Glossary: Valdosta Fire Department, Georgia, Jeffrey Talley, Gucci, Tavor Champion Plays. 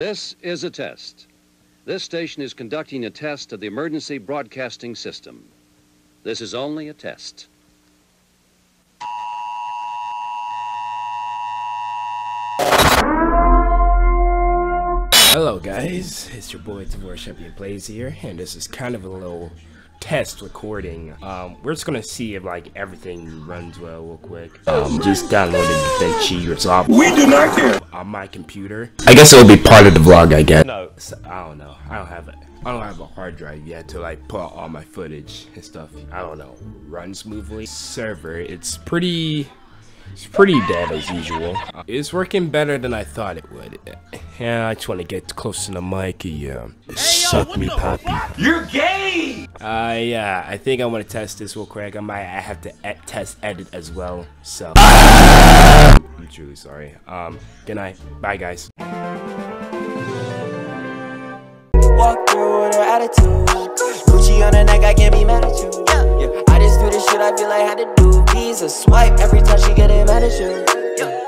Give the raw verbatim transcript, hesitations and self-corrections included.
This is a test. This station is conducting a test of the emergency broadcasting system. This is only a test. Hello guys, it's your boy Tavor Champion Plays here, and this is kind of a little test recording. Um, we're just gonna see if like everything runs well real quick. Um, just downloaded the cheat or something. We do not care. On my computer. I guess it'll be part of the vlog, I guess. No, I don't know. I don't have a, I don't have a hard drive yet to like put all my footage and stuff. I don't know. Run smoothly. Server. It's pretty. It's pretty dead as usual. It's working better than I thought it would. Yeah, I just want to get close to the mic. Yeah. Hey, suck yo, me, Poppy. Fuck? You're gay! Uh, yeah, I think I want to test this real quick. I might have to e test edit as well, so. I'm truly sorry. Um, good night. Bye, guys. Walk through with her attitude. Gucci on her neck, I can't be mad at you. Yeah, I just do the shit I feel I had to do. Visa swipe every time she get it mad at you. Yeah.